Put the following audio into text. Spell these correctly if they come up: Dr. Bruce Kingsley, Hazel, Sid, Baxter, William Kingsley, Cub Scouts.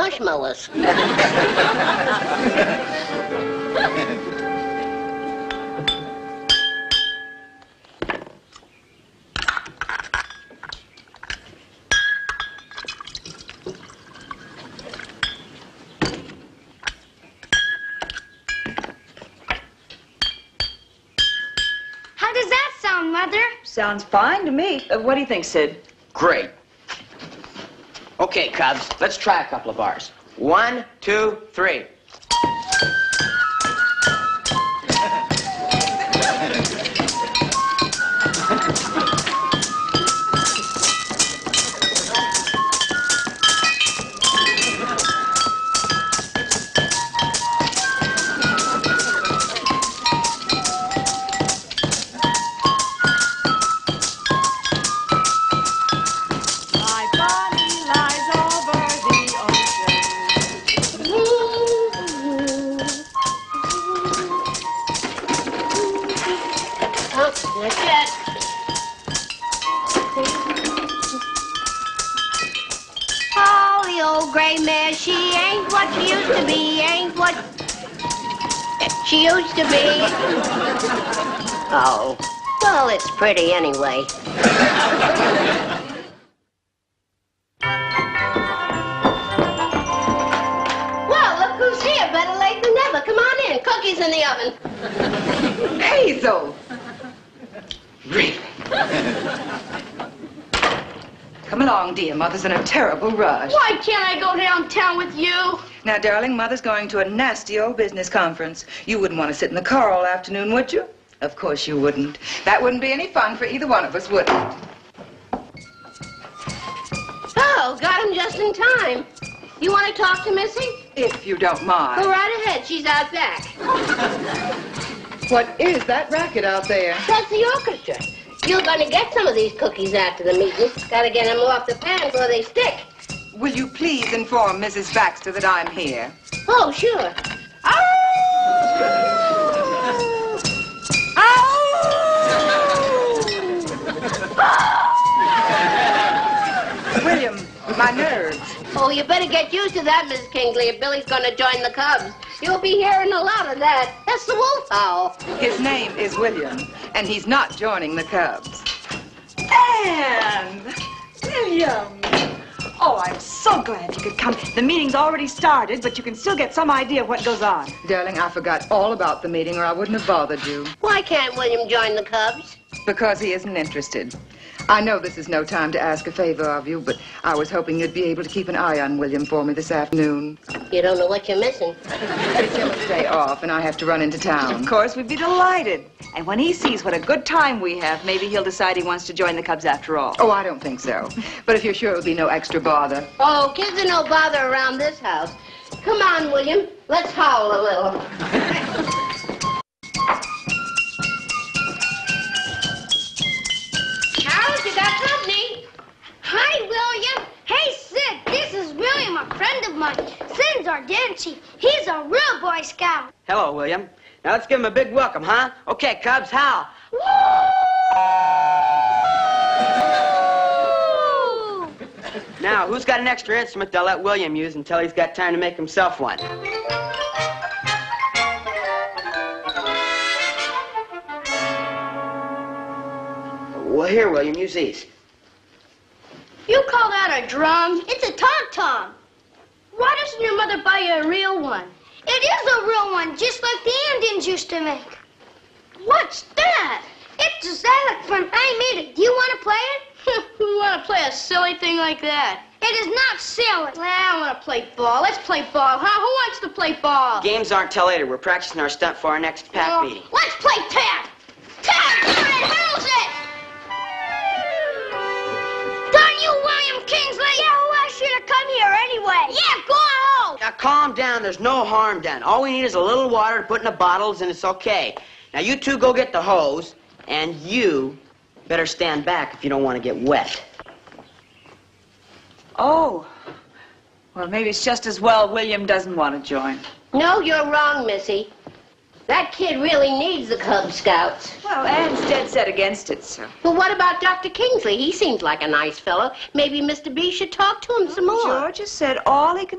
marshmallows. Sounds fine to me. What do you think, Sid? Great. Okay, Cubs, let's try a couple of bars. 1, 2, 3. Oh, well, it's pretty anyway. Well, look who's here. Better late than never. Come on in. Cookies in the oven. Hazel! Really? Come along, dear. Mother's in a terrible rush. Why can't I go downtown with you? Now, darling, Mother's going to a nasty old business conference. You wouldn't want to sit in the car all afternoon, would you? Of course you wouldn't. That wouldn't be any fun for either one of us, would it? Oh, got him just in time. You want to talk to Missy? If you don't mind. Go right ahead. She's out back. What is that racket out there? That's the orchestra. You're going to get some of these cookies after the meeting. Got to get them off the pan before they stick. Will you please inform Mrs. Baxter that I'm here? Oh, sure. Oh! Oh! Oh! William, my nerves. Oh, you better get used to that, Miss Kingley, if Billy's going to join the Cubs. You'll be hearing a lot of that. That's the wolf owl. His name is William, and he's not joining the Cubs. And William... Oh, I'm so glad you could come. The meeting's already started, but you can still get some idea of what goes on. Darling, I forgot all about the meeting or I wouldn't have bothered you. Why can't William join the Cubs? Because he isn't interested. I know this is no time to ask a favor of you, but I was hoping you'd be able to keep an eye on William for me this afternoon. You don't know what you're missing. It's his day off, and I have to run into town. Of course, we'd be delighted. And when he sees what a good time we have, maybe he'll decide he wants to join the Cubs after all. Oh, I don't think so. But if you're sure it'll be no extra bother. Oh, kids are no bother around this house. Come on, William. Let's howl a little. Hi, William. Hey, Sid. This is William, a friend of mine. Sid's our dancer. He's a real Boy Scout. Hello, William. Now let's give him a big welcome, huh? Okay, Cubs, howl. Woo! Now, who's got an extra instrument they'll let William use until he's got time to make himself one? Well, here, William, use these. You call that a drum? It's a tom-tom. Why doesn't your mother buy you a real one? It is a real one, just like the Indians used to make. What's that? It's a salad from I made it. Do you want to play it? You want to play a silly thing like that? It is not silly. Well, I want to play ball. Let's play ball, huh? Who wants to play ball? Games aren't till later. We're practicing our stunt for our next pack meeting. Let's play tap. Tap! It hurls it! You, William Kingsley! Yeah, who else should have come here anyway? Yeah, go home! Now, calm down. There's no harm done. All we need is a little water to put in the bottles, and it's okay. Now, you two go get the hose, and you better stand back if you don't want to get wet. Oh. Well, maybe it's just as well William doesn't want to join. No, you're wrong, Missy. That kid really needs the Cub Scouts. Well, Anne's dead set against it, sir. Well, what about Dr. Kingsley? He seems like a nice fellow. Maybe Mr. B should talk to him some more. George has said all he can say.